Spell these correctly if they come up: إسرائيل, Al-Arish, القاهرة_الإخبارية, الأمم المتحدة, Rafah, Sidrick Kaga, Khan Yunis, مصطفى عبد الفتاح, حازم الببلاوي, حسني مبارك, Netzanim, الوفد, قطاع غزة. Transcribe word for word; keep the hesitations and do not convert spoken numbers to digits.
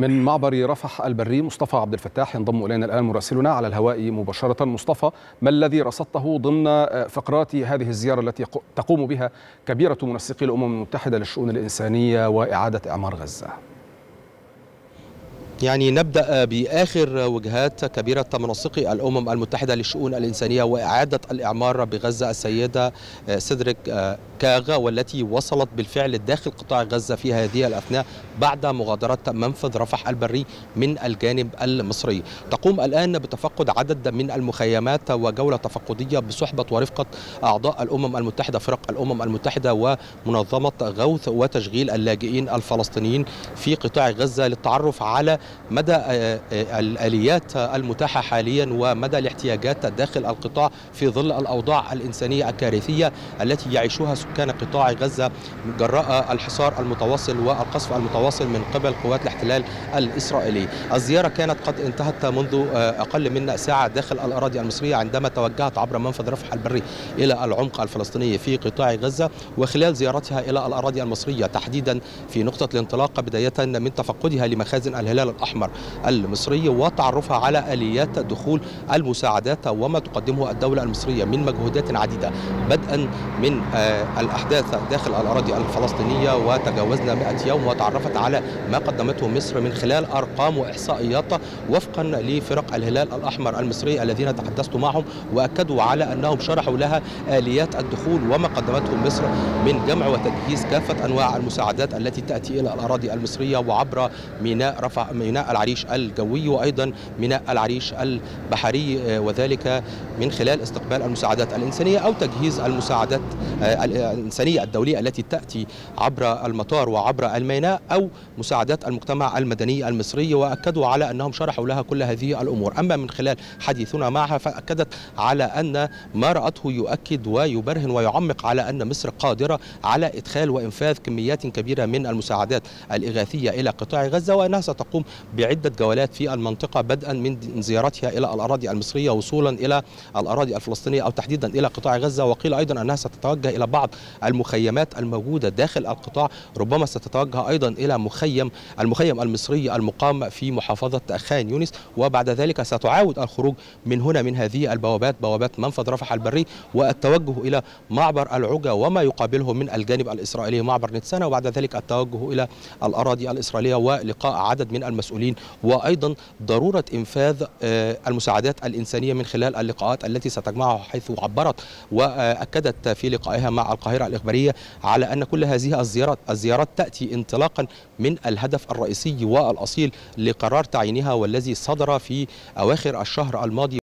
من معبر رفح البري مصطفى عبد الفتاح ينضم إلينا الآن مراسلنا على الهواء مباشرة. مصطفى، ما الذي رصدته ضمن فقرات هذه الزيارة التي تقوم بها كبيرة منسقي الأمم المتحدة للشؤون الإنسانية وإعادة إعمار غزة؟ يعني نبدأ بآخر وجهات كبيرة منسقي الأمم المتحدة للشؤون الإنسانية وإعادة الإعمار بغزة السيدة سيدريك كاغا، والتي وصلت بالفعل داخل قطاع غزة في هذه الأثناء بعد مغادرة منفذ رفح البري من الجانب المصري. تقوم الآن بتفقد عدد من المخيمات وجولة تفقدية بصحبة ورفقة أعضاء الأمم المتحدة، فرق الأمم المتحدة ومنظمة غوث وتشغيل اللاجئين الفلسطينيين في قطاع غزة للتعرف على مدى الآليات المتاحة حاليا ومدى الاحتياجات داخل القطاع في ظل الأوضاع الإنسانية الكارثية التي يعيشها سكان قطاع غزة جراء الحصار المتواصل والقصف المتواصل من قبل قوات الاحتلال الإسرائيلي. الزيارة كانت قد انتهت منذ أقل من ساعة داخل الأراضي المصرية، عندما توجهت عبر منفذ رفح البري إلى العمق الفلسطيني في قطاع غزة. وخلال زيارتها إلى الأراضي المصرية تحديدا في نقطة الانطلاق بداية من تفقدها لمخازن الهلال الأحمر المصري وتعرفها على آليات دخول المساعدات وما تقدمه الدولة المصرية من مجهودات عديدة، بدءا من الأحداث داخل الأراضي الفلسطينية وتجاوزنا مئة يوم، وتعرفت على ما قدمته مصر من خلال أرقام وإحصائيات وفقا لفرق الهلال الأحمر المصري الذين تحدثت معهم، وأكدوا على أنهم شرحوا لها آليات الدخول وما قدمته مصر من جمع وتجهيز كافة أنواع المساعدات التي تأتي إلى الأراضي المصرية وعبر ميناء رفح ميناء العريش الجوي وأيضا ميناء العريش البحري، وذلك من خلال استقبال المساعدات الإنسانية أو تجهيز المساعدات الإنسانية الدولية التي تأتي عبر المطار وعبر الميناء أو مساعدات المجتمع المدني المصري. وأكدوا على أنهم شرحوا لها كل هذه الأمور. أما من خلال حديثنا معها فأكدت على أن ما رأته يؤكد ويبرهن ويعمق على أن مصر قادرة على إدخال وإنفاذ كميات كبيرة من المساعدات الإغاثية إلى قطاع غزة، وأنها ستقوم بعدة جولات في المنطقة بدءا من زيارتها إلى الأراضي المصرية وصولا إلى الأراضي الفلسطينية أو تحديدا إلى قطاع غزة. وقيل أيضا أنها ستتوجه إلى بعض المخيمات الموجودة داخل القطاع، ربما ستتوجه أيضا إلى مخيم المخيم المصري المقام في محافظة خان يونس، وبعد ذلك ستعاود الخروج من هنا من هذه البوابات، بوابات منفذ رفح البري، والتوجه إلى معبر العجة وما يقابله من الجانب الإسرائيلي معبر نتسانا، وبعد ذلك التوجه إلى الأراضي الإسرائيلية ولقاء عدد من المسؤولين، وأيضا ضرورة إنفاذ المساعدات الإنسانية من خلال اللقاءات التي ستجمعها، حيث عبرت وأكدت في لقائها مع القاهرة الإخبارية على أن كل هذه الزيارات الزيارات تأتي انطلاقا من الهدف الرئيسي والأصيل لقرار تعيينها والذي صدر في أواخر الشهر الماضي.